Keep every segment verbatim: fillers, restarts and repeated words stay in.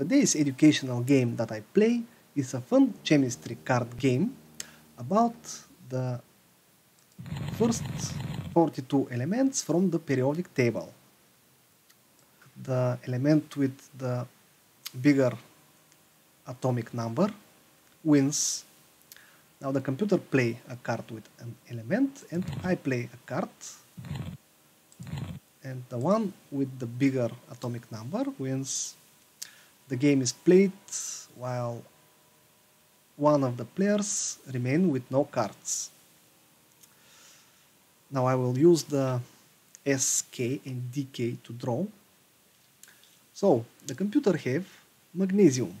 Today's educational game that I play is a fun chemistry card game about the first forty-two elements from the periodic table. The element with the bigger atomic number wins. Now the computer plays a card with an element and I play a card, and the one with the bigger atomic number wins. The game is played while one of the players remains with no cards. Now I will use the S K and D K to draw. So the computer have magnesium.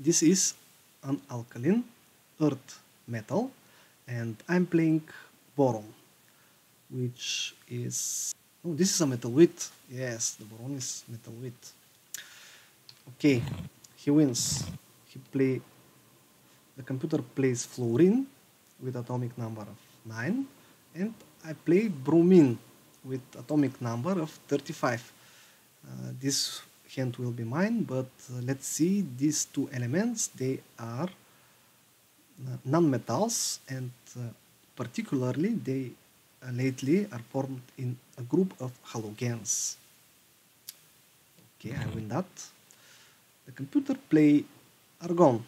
This is an alkaline earth metal, and I'm playing boron, which is... oh, this is a metalloid. Yes, the boron is metalloid. Okay, he wins. He play. The computer plays fluorine with atomic number of nine, and I play bromine with atomic number of thirty-five. Uh, this hand will be mine, but uh, let's see, these two elements, they are non-metals, and uh, particularly they uh, lately are formed in a group of halogens. Okay, I win that. The computer play argon.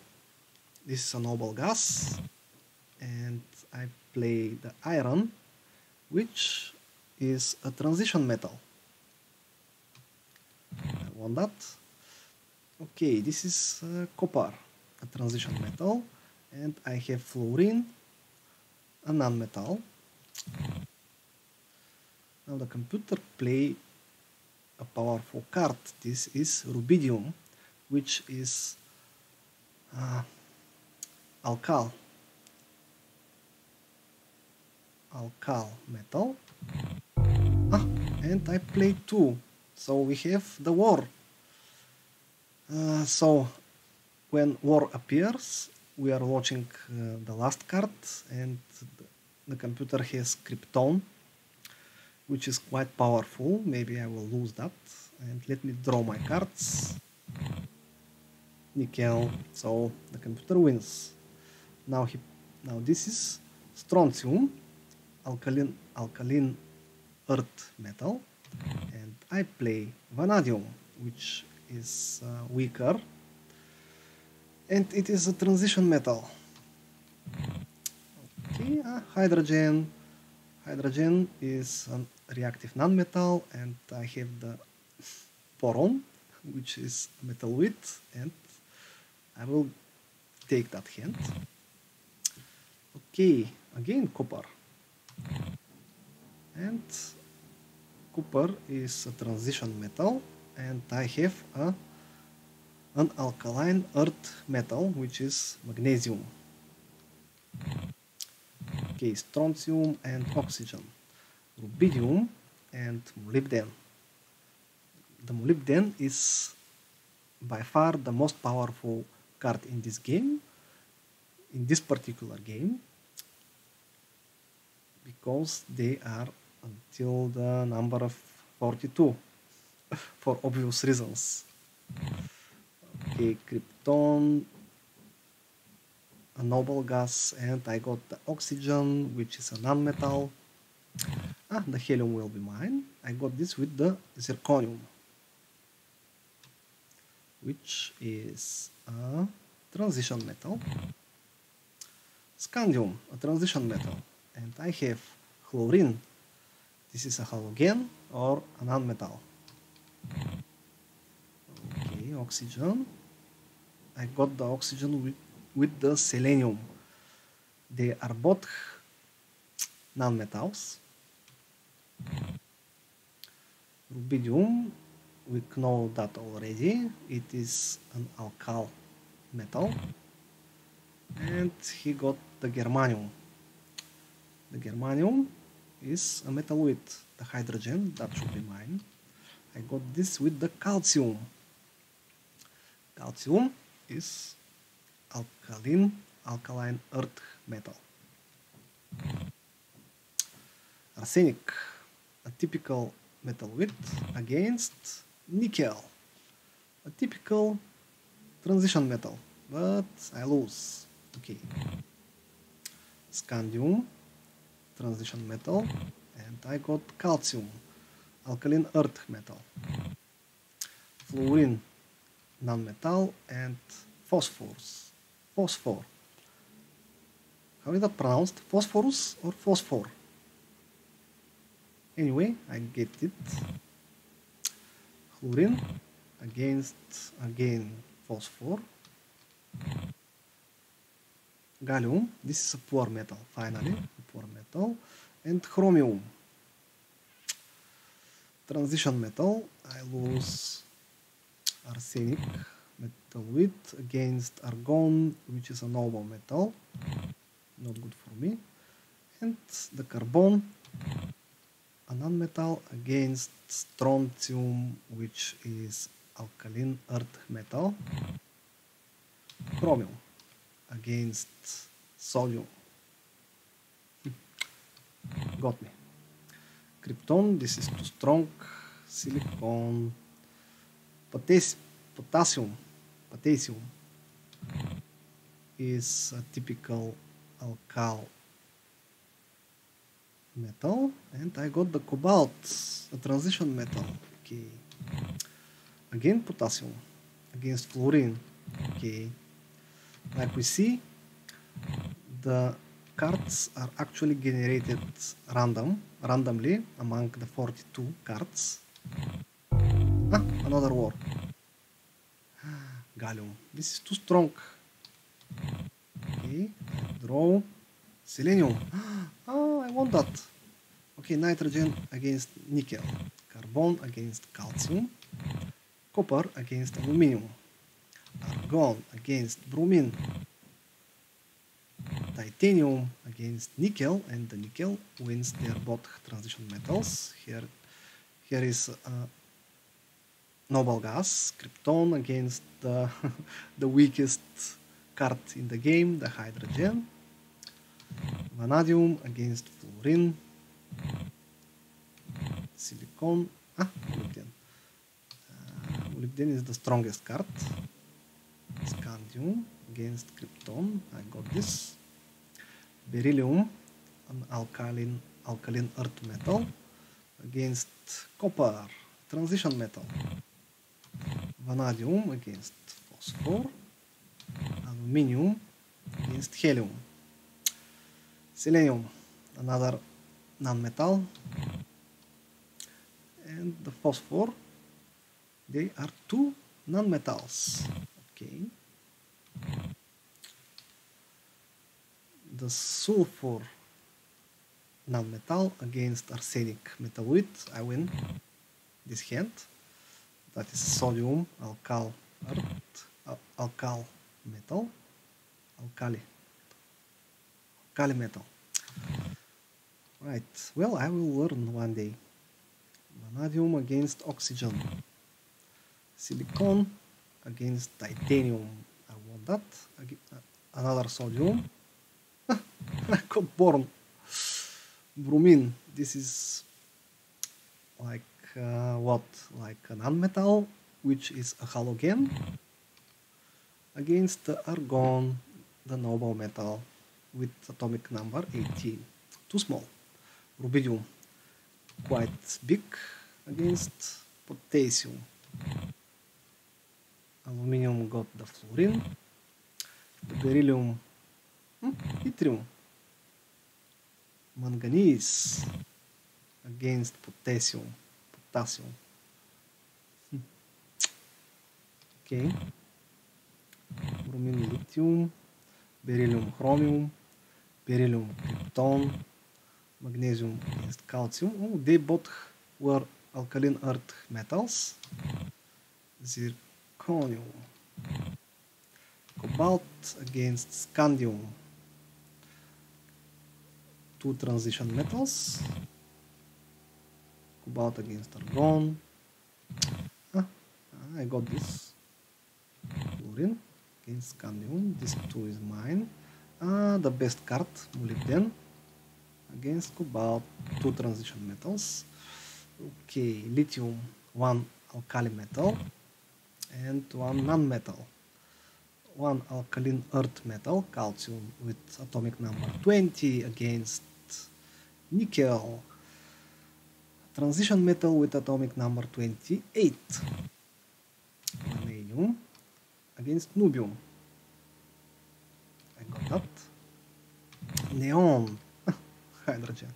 This is a noble gas, and I play the iron, which is a transition metal. I want that. Okay, this is uh, copper, a transition metal. And I have fluorine, a non-metal. Now the computer play a powerful card. This is rubidium, which is uh, alkyl alkyl metal. Ah, and I play two, so we have the war. Uh, so when war appears, we are watching uh, the last card, and the computer has krypton, which is quite powerful. Maybe I will lose that. And let me draw my cards. Nickel. So the computer wins. Now he, now this is strontium, alkaline alkaline earth metal, and I play vanadium, which is uh, weaker. And it is a transition metal. Okay, uh, hydrogen. Hydrogen is a reactive non-metal, and I have the boron, which is metalloid, and I will take that hand. Okay, again copper. And copper is a transition metal, and I have a an alkaline earth metal, which is magnesium. Okay, strontium and oxygen, rubidium and molybden. The molybden is by far the most powerful card in this game, in this particular game, because they are until the number of forty-two, for obvious reasons. Okay, krypton, a noble gas, and I got the oxygen, which is a non-metal. Ah, the helium will be mine. I got this with the zirconium, which is a transition metal. Scandium, a transition metal, and I have chlorine. This is a halogen or a non-metal. Okay, oxygen. I got the oxygen with, with the selenium. They are both non-metals. Rubidium, we know that already. It is an alkyl metal. And he got the germanium. The germanium is a metalloid. The hydrogen, that should be mine. I got this with the calcium. Calcium is alkaline, alkaline earth metal. Arsenic, a typical metalloid, against nickel, a a typical transition metal, but I lose. Okay. Scandium, transition metal, and I got calcium, alkaline earth metal, fluorine, non-metal, and phosphorus. Phosphor. How is that pronounced? Phosphorus or phosphor? Anyway, I get it. Chlorine against again phosphor. Gallium, this is a poor metal, finally, a poor metal, and chromium. Transition metal, I lose arsenic, metalloid, against argon, which is a noble metal, not good for me, and the carbon, a non-metal, against strontium, which is alkaline earth metal, chromium, against sodium. Got me. Krypton, this is too strong. Silicon. Potas potassium. Potassium is a typical alkyl metal, and I got the cobalt, a transition metal. Okay. Again potassium against fluorine. Okay. Like we see, the cards are actually generated random, randomly among the forty-two cards. Ah, another war. Gallium. This is too strong. Okay, draw. Selenium. Oh, I want that. Okay, nitrogen against nickel. Carbon against calcium. Copper against aluminium. Argon against bromine, titanium against nickel, and the nickel wins. They are both transition metals. Here, here is a noble gas, krypton, against the, the weakest card in the game, the hydrogen. Vanadium against fluorine. Silicon. Ah, molybden. Uh, molybden is the strongest card. Scandium against krypton, I got this. Beryllium, an alkaline alkaline earth metal, against copper, transition metal. Vanadium against phosphor. Aluminium against helium. Selenium, another non-metal, and the phosphor. They are two non-metals. Okay. The sulfur, non-metal, against arsenic, metalloid. I win this hand. That is sodium, alkyl earth, al alkyl metal, alkali, alkali metal. Right. Well, I will learn one day. Vanadium against oxygen. Silicon against titanium, I want that. Another sodium. I got born. Bromine, this is like uh, what? Like a non-metal, which is a halogen, against the argon, the noble metal, with atomic number eighteen. Too small. Rubidium, quite big, against potassium. Aluminium got the fluorine, the beryllium, hmm, yttrium, manganese against potassium, potassium. Hmm. Okay, bromine, lithium, beryllium, chromium, beryllium, krypton, magnesium against calcium. Oh, they both were alkaline earth metals. Zir Cobalt against scandium. Two transition metals. Cobalt against argon. Ah, I got this. Fluorine against scandium. This two is mine. Ah, the best card, molybden, against cobalt. Two transition metals. Okay, lithium, one alkali metal. and one non-metal, one alkaline earth metal, calcium, with atomic number twenty against nickel, transition metal with atomic number twenty-eight, vanadium against nubium. I got that. Neon, hydrogen.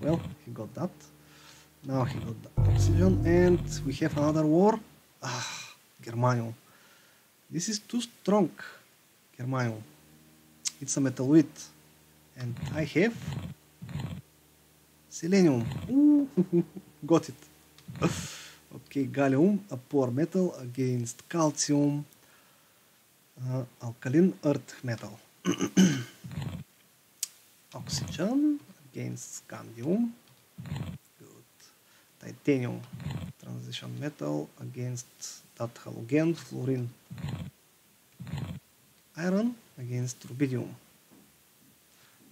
Well, he got that. Now he got the oxygen, and we have another war. Ah, germanium. This is too strong, germanium. It's a metalloid, and I have selenium. Ooh, got it. Okay, gallium, a poor metal against calcium, uh, alkaline earth metal. Oxygen against scandium. Titanium, transition metal against that halogen, fluorine. Iron against rubidium.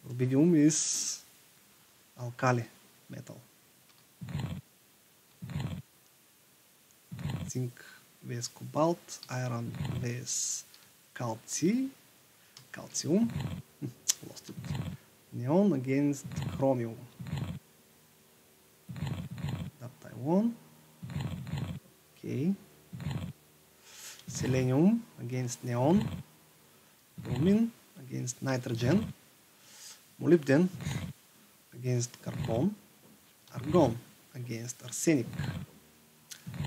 Rubidium is alkali metal. Zinc vs cobalt, iron vs calci, calcium. Lost it. Neon against chromium. One. Okay. Selenium against neon, bromine against nitrogen, molybden against carbon, argon against arsenic,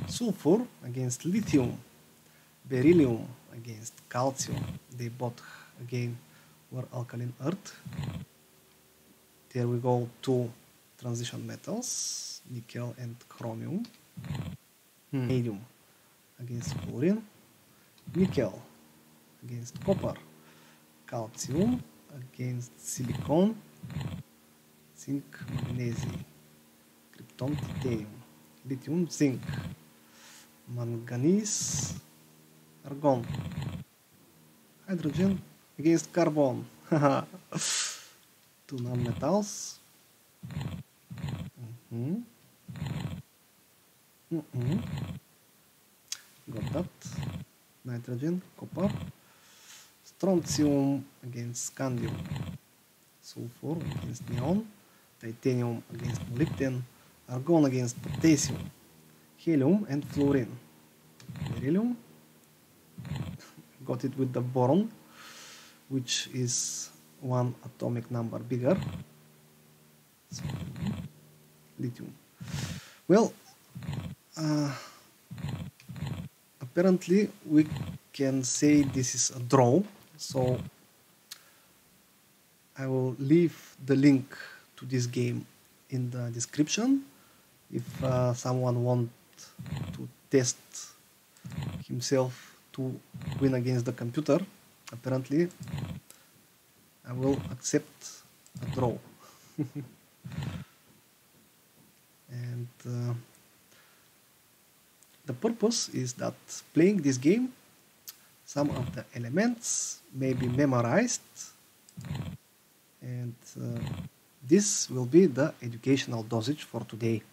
sulfur against lithium, beryllium against calcium. They both again were alkaline earth. There we go, two transition metals, nickel and chromium. hmm. Vanadium against fluorine, nickel against copper, calcium against silicon, zinc, magnesium, krypton, titanium, lithium, zinc, manganese, argon, hydrogen against carbon. Two non-metals. mm-hmm. Mm-mm. Got that. Nitrogen, copper, strontium against scandium, sulfur against neon, titanium against molybden, argon against potassium, helium and fluorine, beryllium. Got it with the boron, which is one atomic number bigger. So, lithium. Well, Uh, apparently we can say this is a draw, so I will leave the link to this game in the description if uh, someone wants to test himself to win against the computer. Apparently I will accept a draw. And uh, the purpose is that playing this game, some of the elements may be memorized, and uh, this will be the educational dosage for today.